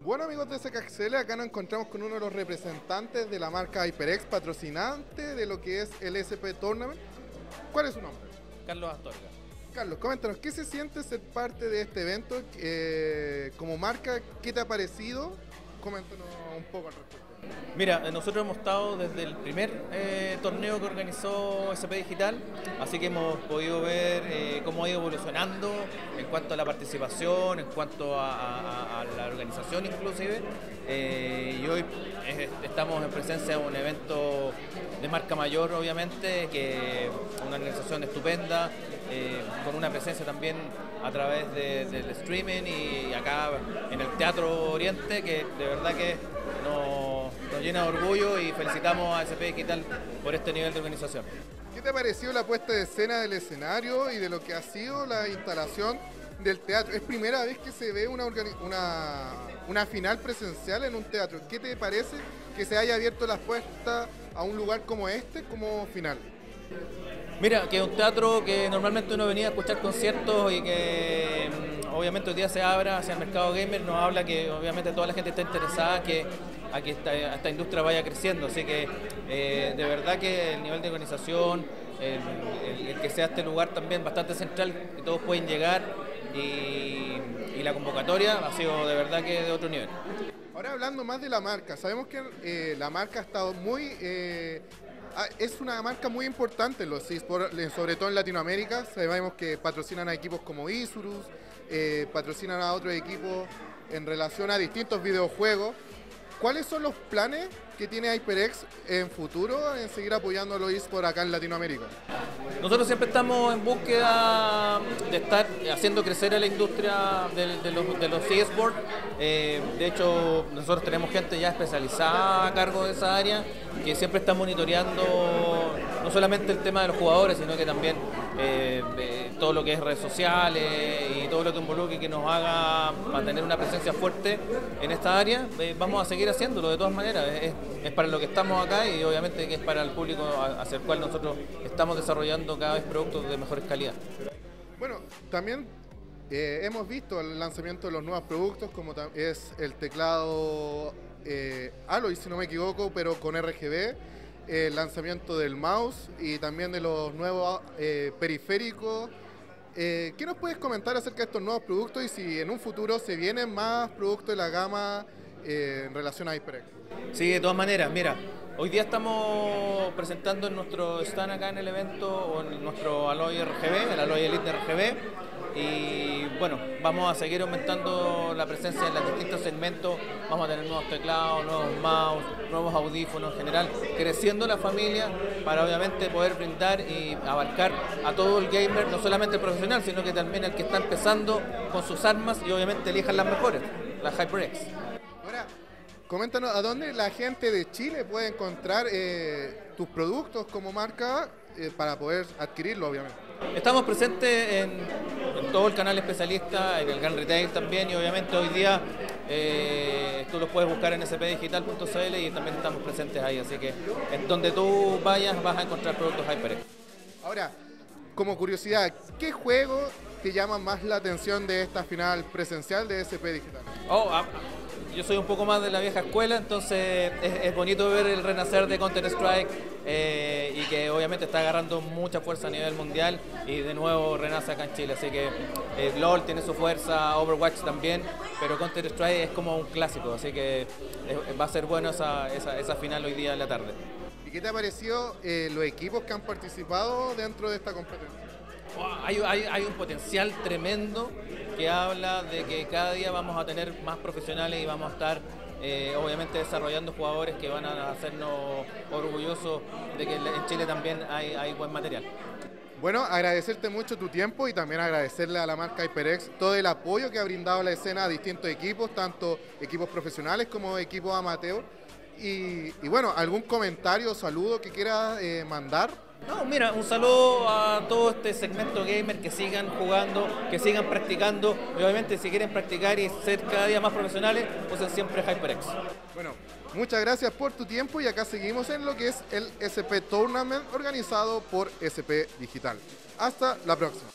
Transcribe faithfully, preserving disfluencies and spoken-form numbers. Bueno, amigos de S K X L, acá nos encontramos con uno de los representantes de la marca HyperX, patrocinante de lo que es el S P Tournament. ¿Cuál es su nombre? Carlos Astorga. Carlos, coméntanos, ¿qué se siente ser parte de este evento? Eh, como marca, ¿qué te ha parecido? Coméntanos un poco al respecto. Mira, nosotros hemos estado desde el primer eh, torneo que organizó S P Digital, así que hemos podido ver eh, cómo ha ido evolucionando en cuanto a la participación, en cuanto a, a, a la organización inclusive, eh, y hoy es, estamos en presencia de un evento de marca mayor, obviamente, que una organización estupenda, eh, con una presencia también a través de, del streaming y acá en el Teatro Oriente, que de verdad que nos... nos llena de orgullo y felicitamos a S P Digital por este nivel de organización. ¿Qué te pareció la puesta de escena del escenario y de lo que ha sido la instalación del teatro? Es primera vez que se ve una, una, una final presencial en un teatro. ¿Qué te parece que se haya abierto la puerta a un lugar como este como final? Mira, que es un teatro que normalmente uno venía a escuchar conciertos y que obviamente hoy día se abra hacia el mercado gamer, nos habla que obviamente toda la gente está interesada que a que esta, esta industria vaya creciendo, así que eh, de verdad que el nivel de organización, el, el, el que sea este lugar también bastante central, que todos pueden llegar y, y la convocatoria ha sido de verdad que de otro nivel. Ahora, hablando más de la marca, sabemos que eh, la marca ha estado muy... Eh, es una marca muy importante en los eSports, sobre todo en Latinoamérica. Sabemos que patrocinan a equipos como Isurus, eh, patrocinan a otros equipos en relación a distintos videojuegos. ¿Cuáles son los planes que tiene HyperX en futuro en seguir apoyando a los eSports acá en Latinoamérica? Nosotros siempre estamos en búsqueda de estar haciendo crecer a la industria de, de los, de los eSports. Eh, de hecho, nosotros tenemos gente ya especializada a cargo de esa área que siempre está monitoreando no solamente el tema de los jugadores, sino que también eh, eh, todo lo que es redes sociales y todo lo que involucre que nos haga mantener una presencia fuerte en esta área. Eh, vamos a seguir haciéndolo de todas maneras. Es, es para lo que estamos acá y obviamente que es para el público hacia el cual nosotros estamos desarrollando cada vez productos de mejor calidad. Bueno, también eh, hemos visto el lanzamiento de los nuevos productos, como es el teclado eh, Alloy, si no me equivoco, pero con R G B, eh, el lanzamiento del mouse y también de los nuevos eh, periféricos. Eh, ¿Qué nos puedes comentar acerca de estos nuevos productos y si en un futuro se vienen más productos de la gama Eh, en relación a HyperX? Sí, de todas maneras, mira, hoy día estamos presentando en nuestro stand acá en el evento o en nuestro Alloy R G B, el Alloy Elite R G B, y bueno, vamos a seguir aumentando la presencia en los distintos segmentos. Vamos a tener nuevos teclados, nuevos mouse, nuevos audífonos en general, creciendo la familia para obviamente poder brindar y abarcar a todo el gamer, no solamente el profesional, sino que también el que está empezando con sus armas y obviamente elijan las mejores, las HyperX. Ahora, coméntanos, ¿a dónde la gente de Chile puede encontrar eh, tus productos como marca eh, para poder adquirirlo, obviamente? Estamos presentes en, en todo el canal especialista, en el Gran Retail también, y obviamente hoy día eh, tú los puedes buscar en spdigital punto cl y también estamos presentes ahí, así que en donde tú vayas vas a encontrar productos HyperX. Ahora, como curiosidad, ¿qué juego te llama más la atención de esta final presencial de S P Digital? Oh, ah, yo soy un poco más de la vieja escuela, entonces es, es bonito ver el renacer de Counter Strike eh, y que obviamente está agarrando mucha fuerza a nivel mundial y de nuevo renace acá en Chile, así que eh, LOL tiene su fuerza, Overwatch también, pero Counter Strike es como un clásico, así que es, va a ser bueno esa, esa, esa final hoy día en la tarde. ¿Y qué te ha parecido eh, los equipos que han participado dentro de esta competencia? Wow, hay, hay, hay un potencial tremendo que habla de que cada día vamos a tener más profesionales y vamos a estar eh, obviamente desarrollando jugadores que van a hacernos orgullosos de que en Chile también hay, hay buen material. Bueno, agradecerte mucho tu tiempo y también agradecerle a la marca HyperX todo el apoyo que ha brindado la escena a distintos equipos, tanto equipos profesionales como equipos amateur. Y, y bueno, ¿algún comentario o saludo que quieras eh, mandar? No, mira, un saludo a todo este segmento gamer, que sigan jugando, que sigan practicando. Y obviamente si quieren practicar y ser cada día más profesionales, usen siempre HyperX. Bueno, muchas gracias por tu tiempo y acá seguimos en lo que es el S P Tournament organizado por S P Digital. Hasta la próxima.